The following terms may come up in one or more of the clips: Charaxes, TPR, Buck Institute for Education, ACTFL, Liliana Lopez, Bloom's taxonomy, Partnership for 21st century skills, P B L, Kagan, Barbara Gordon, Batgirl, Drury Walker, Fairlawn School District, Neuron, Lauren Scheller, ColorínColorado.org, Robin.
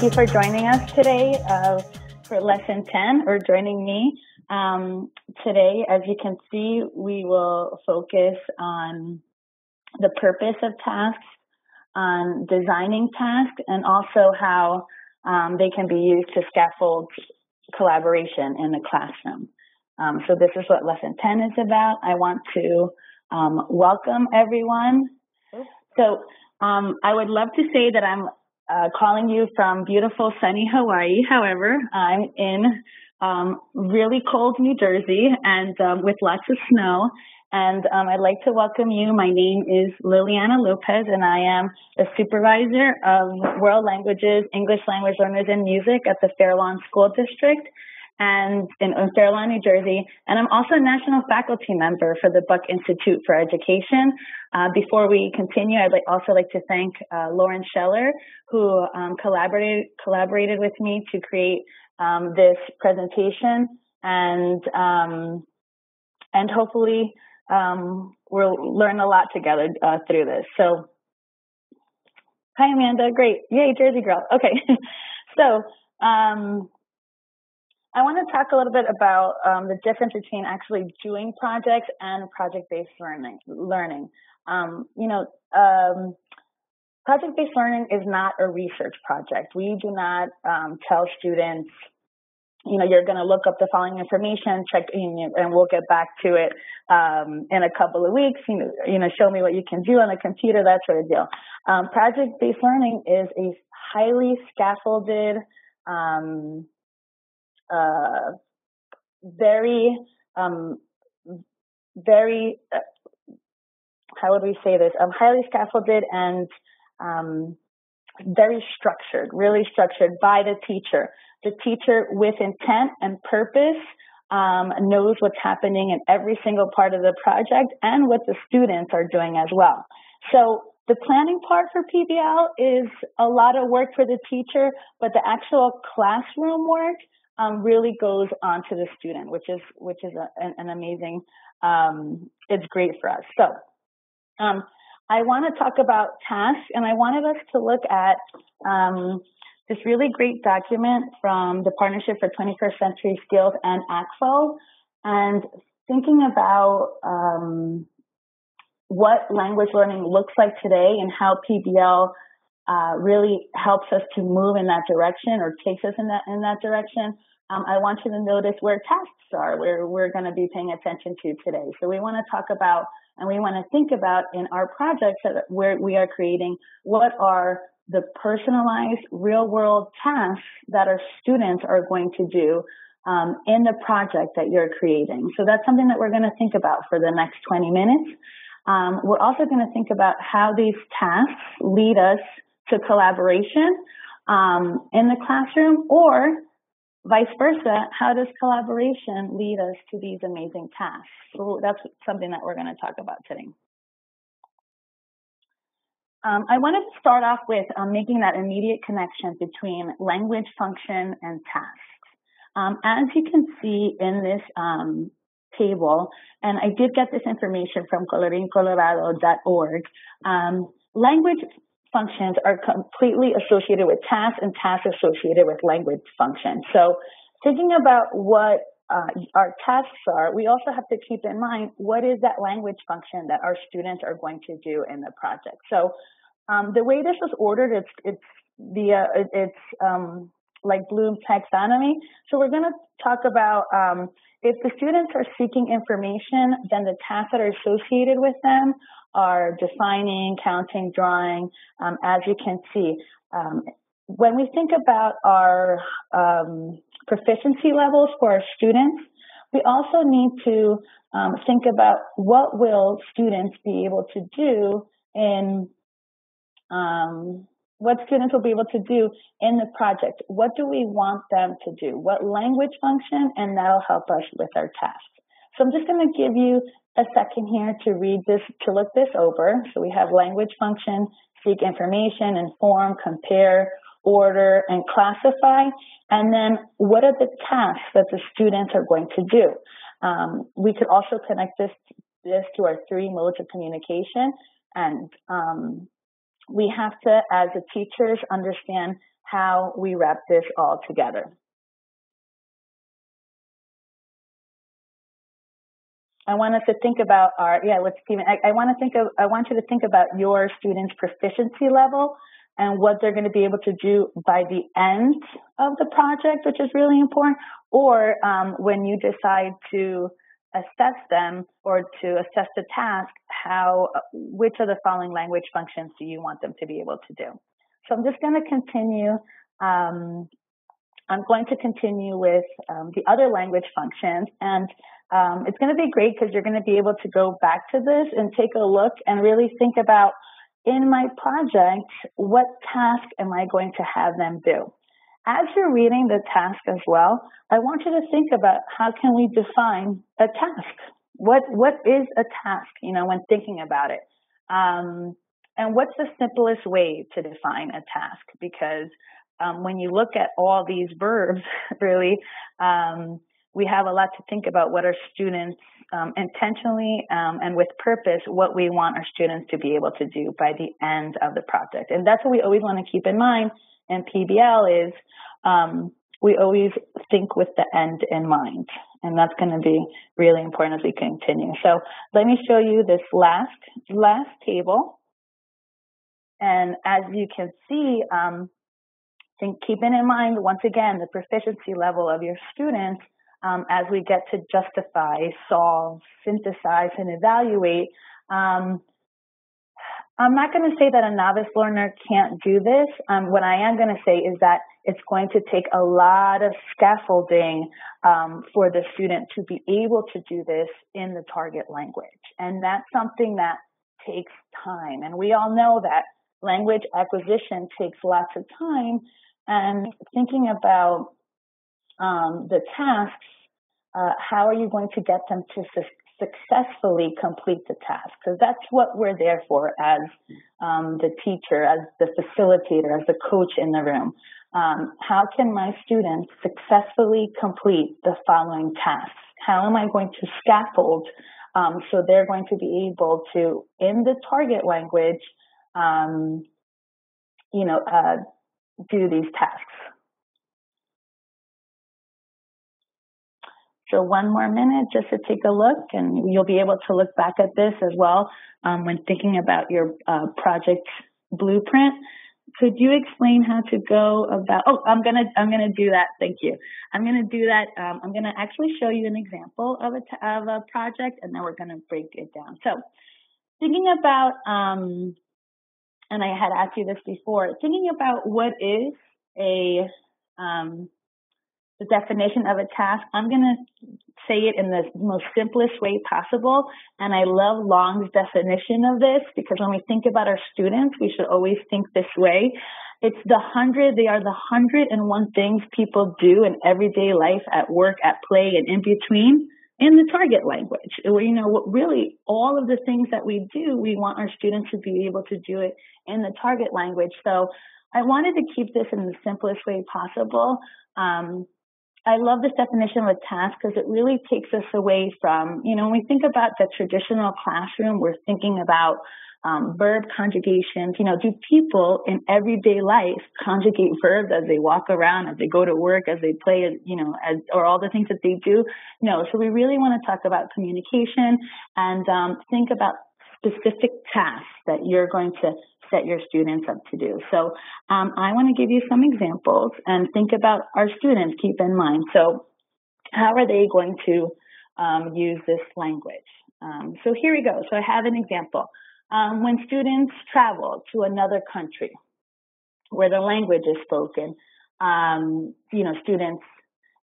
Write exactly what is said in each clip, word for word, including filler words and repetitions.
Thank you for joining us today uh, for lesson ten, or joining me. Um, today, as you can see, we will focus on the purpose of tasks, on designing tasks, and also how um, they can be used to scaffold collaboration in the classroom. Um, so this is what lesson ten is about. I want to um, welcome everyone. So um, I would love to say that I'm uh, calling you from beautiful sunny Hawaii. However, I'm in um, really cold New Jersey and um, with lots of snow. And um, I'd like to welcome you. My name is Liliana Lopez, and I am the supervisor of World Languages, English Language Learners, and Music at the Fairlawn School District and in Fairlawn, New Jersey. And I'm also a national faculty member for the Buck Institute for Education. Uh, before we continue, I'd like, also like to thank uh, Lauren Scheller, who um, collaborated, collaborated with me to create um, this presentation. And, um, and hopefully, Um, we'll learn a lot together uh, through this. So, hi, Amanda. Great. Yay, Jersey girl. Okay. so, um, I want to talk a little bit about um, the difference between actually doing projects and project-based learning. Learning. Um, you know, um, project-based learning is not a research project. We do not um, tell students, you know, you're going to look up the following information, check in, and we'll get back to it um, in a couple of weeks. You know, you know, show me what you can do on the computer, that sort of deal. Um, project-based learning is a highly scaffolded, um, uh, very, um, very, uh, how would we say this? Um, highly scaffolded and um, very structured, really structured by the teacher. The teacher, with intent and purpose, um, knows what's happening in every single part of the project and what the students are doing as well. So the planning part for P B L is a lot of work for the teacher, but the actual classroom work um, really goes on to the student, which is which is a, an, an amazing. Um, it's great for us. So um, I want to talk about tasks, and I wanted us to look at. Um, This really great document from the Partnership for twenty-first Century Skills and A C T F L, and thinking about um, what language learning looks like today and how P B L uh, really helps us to move in that direction or takes us in that in that direction. Um, I want you to notice where tasks are, where we're going to be paying attention to today. So we want to talk about and we want to think about in our projects that where we are creating what are the personalized real-world tasks that our students are going to do um, in the project that you're creating. So that's something that we're going to think about for the next twenty minutes. Um, we're also going to think about how these tasks lead us to collaboration um, in the classroom, or vice versa, how does collaboration lead us to these amazing tasks? So that's something that we're going to talk about today. Um, I wanted to start off with um, making that immediate connection between language function and tasks. Um, as you can see in this um, table, and I did get this information from Colorín Colorado dot org, um, language functions are completely associated with tasks and tasks associated with language functions. So thinking about what Uh, our tasks are, we also have to keep in mind what is that language function that our students are going to do in the project. So um, the way this is ordered, it's it's via it's um, like Bloom's taxonomy. So we're going to talk about um, if the students are seeking information, then the tasks that are associated with them are defining, counting, drawing, um, as you can see. Um, when we think about our um, proficiency levels for our students, we also need to um, think about what will students be able to do in um, what students will be able to do in the project. What do we want them to do? What language function? And that'll help us with our tasks. So I'm just going to give you a second here to read this, to look this over. So we have language function, seek information, inform, compare, order, and classify, and then what are the tasks that the students are going to do? Um, we could also connect this, this to our three modes of communication, and um, we have to, as the teachers, understand how we wrap this all together. I want us to think about our, yeah, let's, Stephen, I, I want to think of, I want you to think about your students' proficiency level and what they're going to be able to do by the end of the project, which is really important, or um, when you decide to assess them or to assess the task, how, which of the following language functions do you want them to be able to do? So I'm just going to continue. Um, I'm going to continue with um, the other language functions, and um, it's going to be great because you're going to be able to go back to this and take a look and really think about, in my project, what task am I going to have them do? As you're reading the task as well, I want you to think about how can we define a task? What what is a task, you know, when thinking about it? Um, and what's the simplest way to define a task? Because um, when you look at all these verbs, really, um, we have a lot to think about what our students um, intentionally um, and with purpose, what we want our students to be able to do by the end of the project. And that's what we always want to keep in mind. And P B L is um, we always think with the end in mind, and that's going to be really important as we continue. So let me show you this last last table, and as you can see, um, think keeping in mind once again the proficiency level of your students um, as we get to justify, solve, synthesize, and evaluate. Um, I'm not going to say that a novice learner can't do this. Um, what I am going to say is that it's going to take a lot of scaffolding um, for the student to be able to do this in the target language. And that's something that takes time. And we all know that language acquisition takes lots of time. And thinking about um, the tasks, uh, how are you going to get them to sustain successfully complete the task, because that's what we're there for as um, the teacher, as the facilitator, as the coach in the room. Um, how can my students successfully complete the following tasks? How am I going to scaffold um, so they're going to be able to, in the target language, um, you know, uh, do these tasks? So one more minute just to take a look, and you'll be able to look back at this as well um, when thinking about your uh, project blueprint. Could you explain how to go about, oh, I'm gonna, I'm gonna do that, thank you. I'm gonna do that, um, I'm gonna actually show you an example of a, of a project, and then we're gonna break it down. So thinking about, um, and I had asked you this before, thinking about what is a, um, the definition of a task, I'm going to say it in the most simplest way possible. And I love Long's definition of this, because when we think about our students, we should always think this way. It's the hundred, they are the hundred and one things people do in everyday life, at work, at play, and in between, in the target language. You know, what really all of the things that we do, we want our students to be able to do it in the target language. So I wanted to keep this in the simplest way possible. Um, I love this definition of a task because it really takes us away from, you know, when we think about the traditional classroom, we're thinking about um, verb conjugations. You know, do people in everyday life conjugate verbs as they walk around, as they go to work, as they play, you know, as, or all the things that they do? No. So we really want to talk about communication and um, think about specific tasks that you're going to set your students up to do. So um, I want to give you some examples and think about our students, keep in mind. So how are they going to um, use this language? Um, so here we go. So I have an example. Um, when students travel to another country where the language is spoken, um, you know, students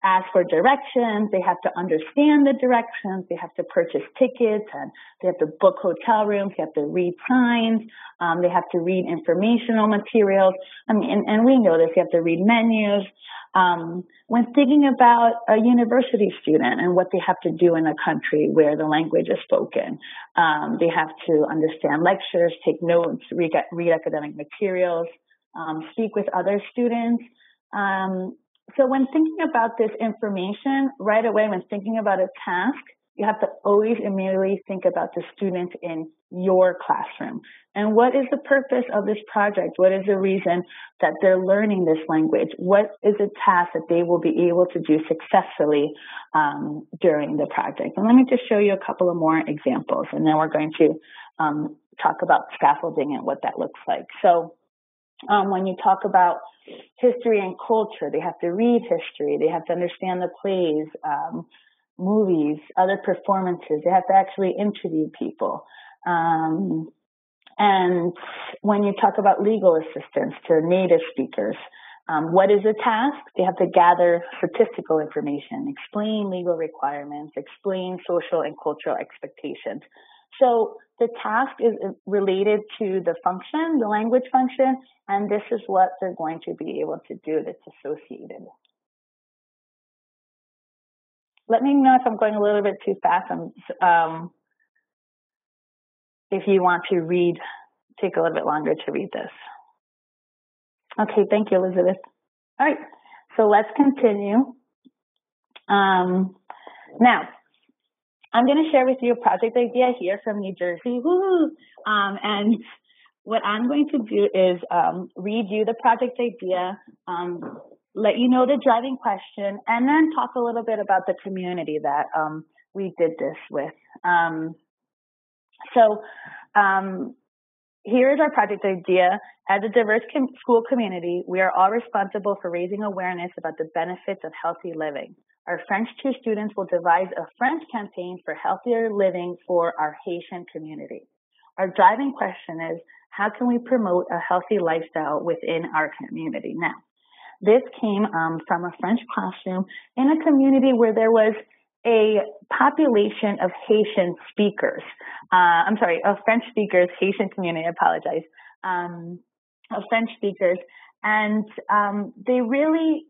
ask for directions, they have to understand the directions, they have to purchase tickets, and they have to book hotel rooms, they have to read signs, um, they have to read informational materials, I mean, and, and we know this, you have to read menus. Um, when thinking about a university student and what they have to do in a country where the language is spoken, um, they have to understand lectures, take notes, read, read academic materials, um, speak with other students. Um, So when thinking about this information, right away when thinking about a task, you have to always immediately think about the students in your classroom. And what is the purpose of this project? What is the reason that they're learning this language? What is a task that they will be able to do successfully um, during the project? And let me just show you a couple of more examples, and then we're going to um, talk about scaffolding and what that looks like. So um, when you talk about history and culture, they have to read history, they have to understand the plays, um, movies, other performances. They have to actually interview people. Um, and when you talk about legal assistance to native speakers, um, what is the task? They have to gather statistical information, explain legal requirements, explain social and cultural expectations. So the task is related to the function, the language function, and this is what they're going to be able to do that's associated. Let me know if I'm going a little bit too fast. Um, if you want to read, take a little bit longer to read this. Okay, thank you, Elizabeth. All right, so let's continue. Um, now, I'm going to share with you a project idea here from New Jersey. Woo-hoo! Um, and what I'm going to do is um, read you the project idea, um, let you know the driving question, and then talk a little bit about the community that um, we did this with. Um, so um, here is our project idea. As a diverse com school community, we are all responsible for raising awareness about the benefits of healthy living. Our French two students will devise a French campaign for healthier living for our Haitian community. Our driving question is, how can we promote a healthy lifestyle within our community now? This came um, from a French classroom in a community where there was a population of Haitian speakers. Uh, I'm sorry, of French speakers, Haitian community, I apologize, um, of French speakers. And um, they really,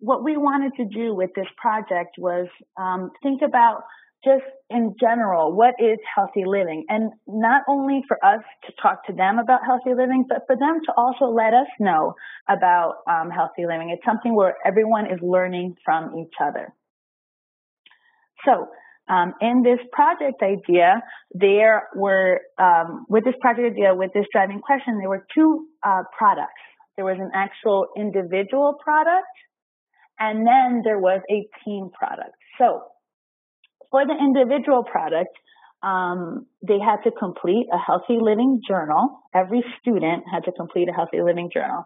what we wanted to do with this project was um, think about just in general, what is healthy living? And not only for us to talk to them about healthy living, but for them to also let us know about um, healthy living. It's something where everyone is learning from each other. So um, in this project idea, there were, um, with this project idea, with this driving question, there were two uh, products. There was an actual individual product, and then there was a team product. So for the individual product, um, they had to complete a healthy living journal. Every student had to complete a healthy living journal.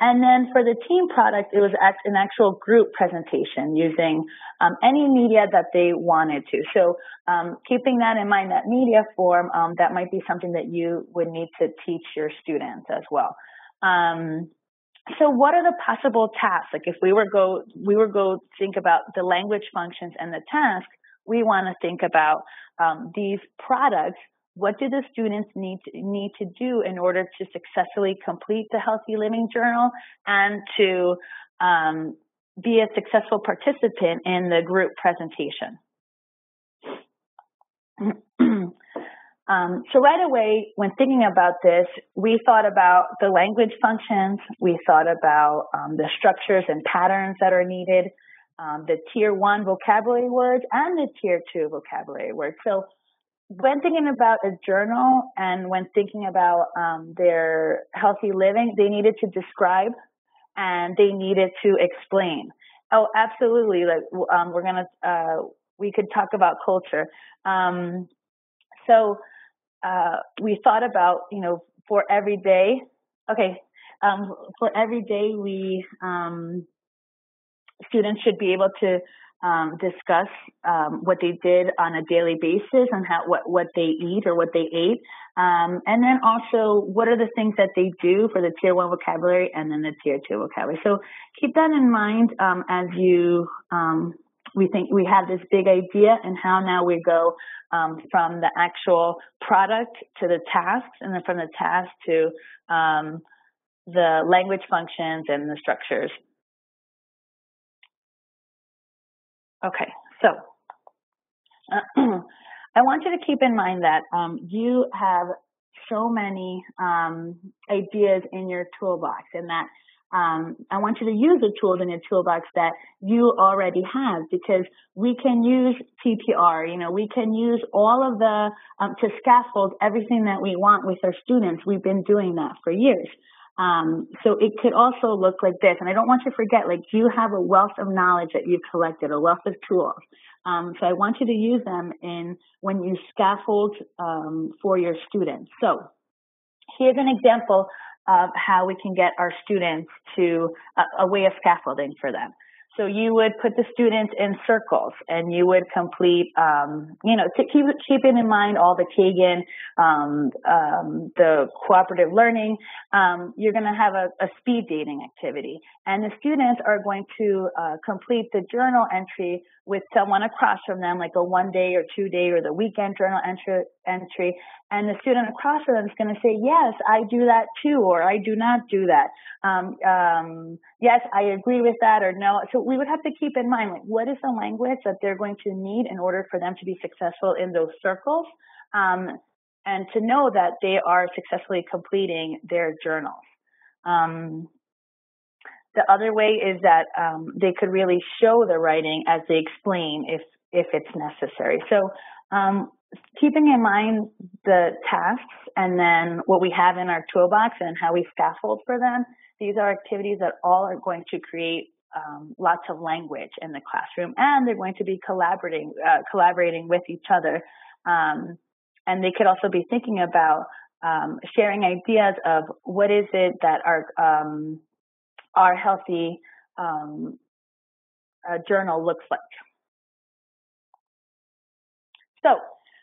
And then for the team product, it was an actual group presentation using um, any media that they wanted to. So um, keeping that in mind, that media form, um, that might be something that you would need to teach your students as well. Um, So what are the possible tasks? Like if we were go, we were go think about the language functions and the task, we want to think about um, these products. What do the students need to, need to do in order to successfully complete the Healthy Living Journal and to um, be a successful participant in the group presentation? Um, so right away, when thinking about this, we thought about the language functions. We thought about um, the structures and patterns that are needed, um, the tier one vocabulary words and the tier two vocabulary words. So when thinking about a journal and when thinking about um, their healthy living, they needed to describe and they needed to explain. Oh, absolutely. Like um, we're gonna uh, we could talk about culture. Um, so. Uh, we thought about, you know, for every day, okay, um, for every day we, um, students should be able to um, discuss um, what they did on a daily basis and how, what, what they eat or what they ate. Um, and then also, what are the things that they do for the tier one vocabulary and then the tier two vocabulary. So keep that in mind um, as you, um, we think we have this big idea and how now we go um, from the actual product to the tasks and then from the task to um, the language functions and the structures. Okay, so uh, I want you to keep in mind that um, you have so many um, ideas in your toolbox and that Um, I want you to use the tools in your toolbox that you already have, because we can use T P R. You know, we can use all of the, um, to scaffold everything that we want with our students. We've been doing that for years. Um, so it could also look like this. And I don't want you to forget, like, you have a wealth of knowledge that you've collected, a wealth of tools. Um, so I want you to use them in when you scaffold, um, for your students. So here's an example of how we can get our students to a, a way of scaffolding for them. So you would put the students in circles, and you would complete, um, you know, to keep keeping in mind all the Kagan, um, um, the cooperative learning. Um, you're going to have a, a speed dating activity, and the students are going to uh, complete the journal entry with someone across from them, like a one-day or two-day or the weekend journal entry. entry, and the student across from them is going to say, yes, I do that too, or I do not do that. Um, um, yes, I agree with that, or no. So we would have to keep in mind, like, what is the language that they're going to need in order for them to be successful in those circles, um, and to know that they are successfully completing their journals. Um, the other way is that um, they could really show the writing as they explain if, if it's necessary. So um, keeping in mind the tasks and then what we have in our toolbox and how we scaffold for them, these are activities that all are going to create um, lots of language in the classroom, and they're going to be collaborating uh, collaborating with each other. Um, and they could also be thinking about um, sharing ideas of what is it that our, um, our healthy um, uh, journal looks like. So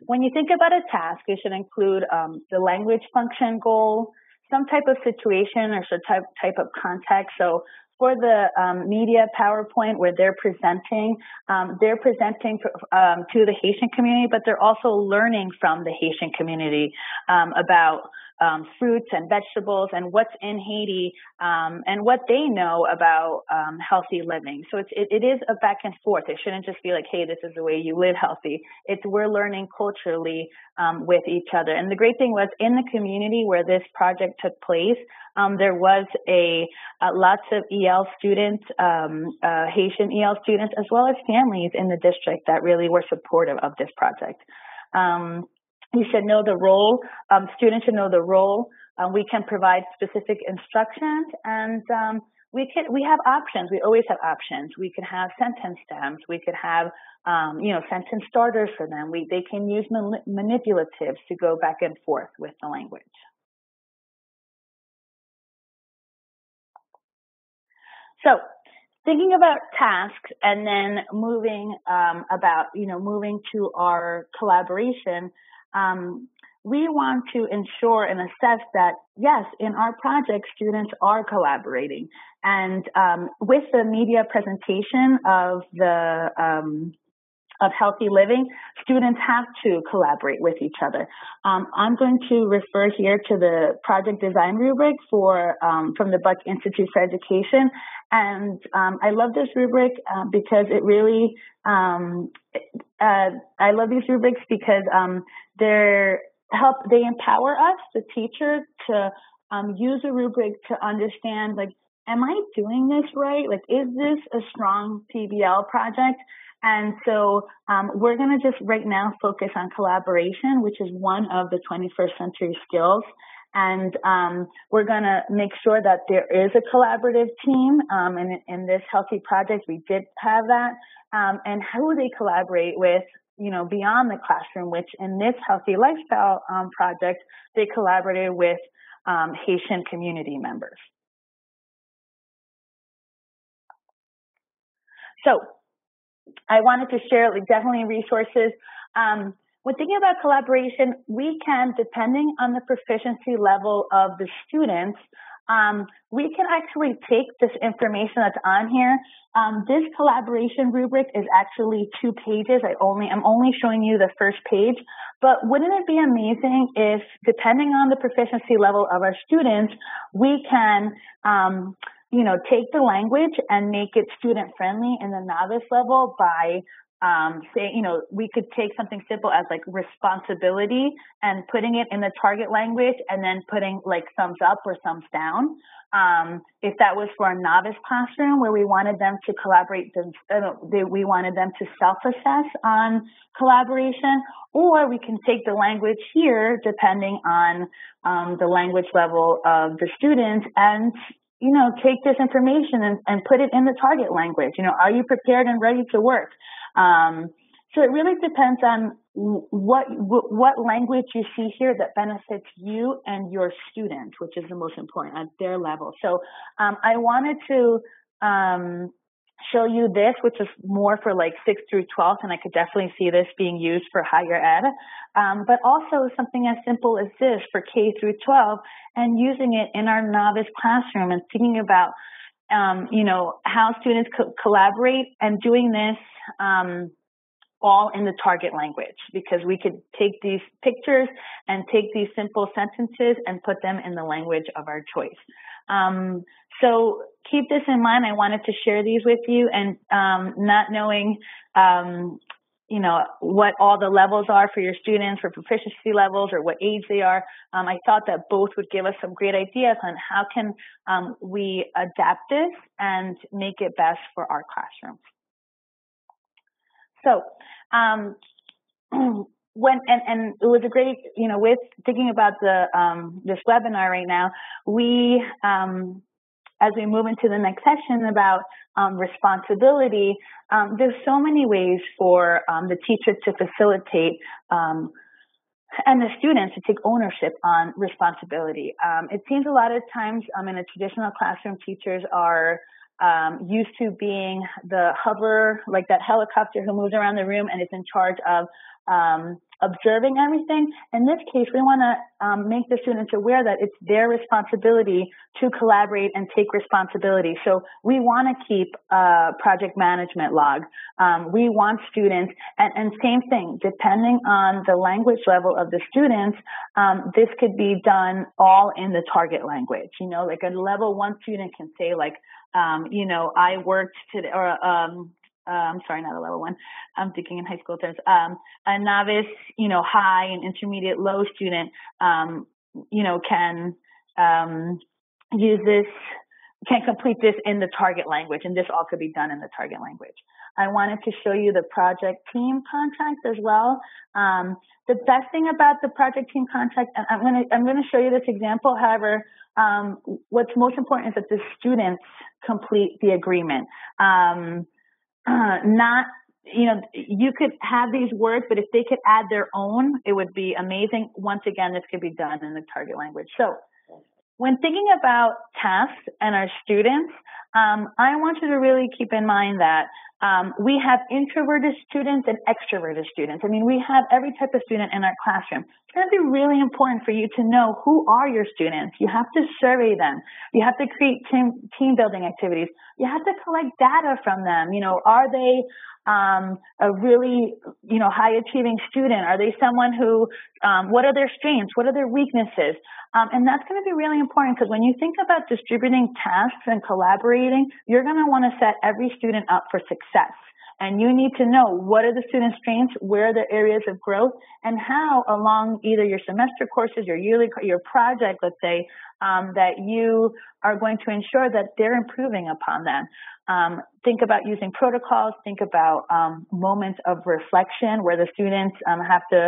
when you think about a task, it should include um, the language function goal, some type of situation or some type, type of context. So for the um, media PowerPoint where they're presenting, um, they're presenting um, to the Haitian community, but they're also learning from the Haitian community um, about um, fruits and vegetables and what's in Haiti um, and what they know about um, healthy living. So it's, it, it is a back and forth. It shouldn't just be like, hey, this is the way you live healthy. It's we're learning culturally um, with each other. And the great thing was in the community where this project took place, um, there was a, a lots of E L students, um, uh, Haitian E L students, as well as families in the district that really were supportive of this project. Um, You should know the role. Um, students should know the role. Um, we can provide specific instructions, and um, we can we have options. We always have options. We could have sentence stems. We could have um, you know sentence starters for them. We they can use man manipulatives to go back and forth with the language. So, thinking about tasks and then moving um, about you know moving to our collaboration. Um, we want to ensure and assess that, yes, in our project, students are collaborating. And um, with the media presentation of the um, of healthy living, students have to collaborate with each other. Um, I'm going to refer here to the project design rubric for um, from the Buck Institute for Education. And um, I love this rubric uh, because it really um, uh, I love these rubrics because um, they're help they empower us, the teacher, to um, use a rubric to understand, like, am I doing this right? Like, is this a strong P B L project? And so um, we're going to just right now focus on collaboration, which is one of the twenty-first century skills. And um, we're going to make sure that there is a collaborative team. Um, and in this healthy project, we did have that. Um, and who they collaborate with, you know, beyond the classroom, which in this healthy lifestyle um, project, they collaborated with um, Haitian community members. So I wanted to share definitely resources. Um, when thinking about collaboration, we can, depending on the proficiency level of the students, um, we can actually take this information that's on here. Um, this collaboration rubric is actually two pages. I only, I'm only showing you the first page, but wouldn't it be amazing if, depending on the proficiency level of our students, we can um, you know, take the language and make it student friendly in the novice level by Um, say, you know, we could take something simple as like responsibility and putting it in the target language and then putting like thumbs up or thumbs down. Um, if that was for a novice classroom where we wanted them to collaborate, them, uh, we wanted them to self-assess on collaboration, or we can take the language here depending on um, the language level of the students and you know, take this information and, and put it in the target language. You know, are you prepared and ready to work? Um, so it really depends on what what language you see here that benefits you and your student, which is the most important at their level. So um, I wanted to um, show you this, which is more for like sixth through twelfth, and I could definitely see this being used for higher ed. Um, but also something as simple as this for K through twelve and using it in our novice classroom and thinking about, um, you know, how students co- collaborate and doing this um, all in the target language, because we could take these pictures and take these simple sentences and put them in the language of our choice. Um, so keep this in mind. I wanted to share these with you, and um, not knowing um, you know, what all the levels are for your students, for proficiency levels or what age they are. Um, I thought that both would give us some great ideas on how can um, we adapt this and make it best for our classrooms. So um, when, and, and it was a great, you know, with thinking about the um, this webinar right now, we, um, as we move into the next session about um, responsibility, um, there's so many ways for um, the teacher to facilitate um, and the students to take ownership on responsibility. Um, it seems a lot of times um, in a traditional classroom, teachers are um, used to being the hover, like that helicopter who moves around the room and is in charge of um, observing everything. In this case, we want to um, make the students aware that it's their responsibility to collaborate and take responsibility. So we want to keep a project management log. Um, we want students, and, and same thing, depending on the language level of the students, um, this could be done all in the target language. You know, like a level one student can say like, um, you know, I worked today, or um, Uh, I'm sorry, not a level one. I'm thinking in high school terms. Um, a novice, you know, high and intermediate low student, um, you know, can um, use this, can complete this in the target language, and this all could be done in the target language. I wanted to show you the project team contract as well. Um, the best thing about the project team contract, and I'm going to I'm going to show you this example. However, um, what's most important is that the students complete the agreement. Um, Uh, not, you know, you could have these words, but if they could add their own, it would be amazing. Once again, this could be done in the target language. So when thinking about tasks and our students, um, I want you to really keep in mind that um, we have introverted students and extroverted students. I mean, we have every type of student in our classroom. It's going to be really important for you to know who are your students. You have to survey them. You have to create team, team building activities. You have to collect data from them. You know, are they um, a really, you know, high achieving student? Are they someone who, um, what are their strengths? What are their weaknesses? Um, and that's going to be really important, because when you think about distributing tasks and collaborating, you're going to want to set every student up for success. And you need to know what are the students' strengths, where are their areas of growth, and how along either your semester courses, your yearly, your project, let's say, um, that you are going to ensure that they're improving upon that. Um, think about using protocols. Think about um, moments of reflection where the students um, have to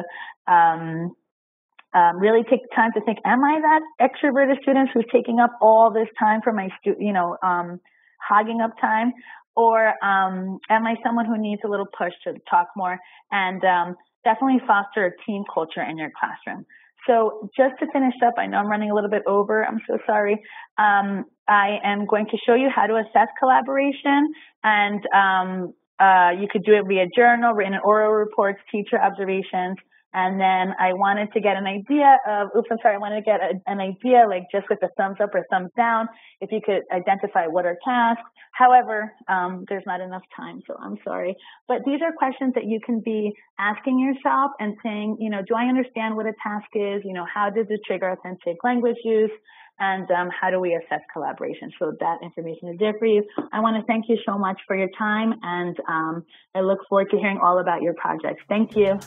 um, um, really take time to think, am I that extroverted student who's taking up all this time for my stu- you know, um, hogging up time? Or um, am I someone who needs a little push to talk more? And um, definitely foster a team culture in your classroom. So just to finish up, I know I'm running a little bit over. I'm so sorry. Um, I am going to show you how to assess collaboration. And um, uh, you could do it via journal, written oral reports, teacher observations. And then I wanted to get an idea of, oops, I'm sorry, I wanted to get a, an idea, like just with a thumbs up or thumbs down, if you could identify what are tasks. However, um, there's not enough time, so I'm sorry. But these are questions that you can be asking yourself and saying, you know, do I understand what a task is? You know, how did the trigger authentic language use? and um, how do we assess collaboration. So that information is there for you. I want to thank you so much for your time, and um, I look forward to hearing all about your projects. Thank you.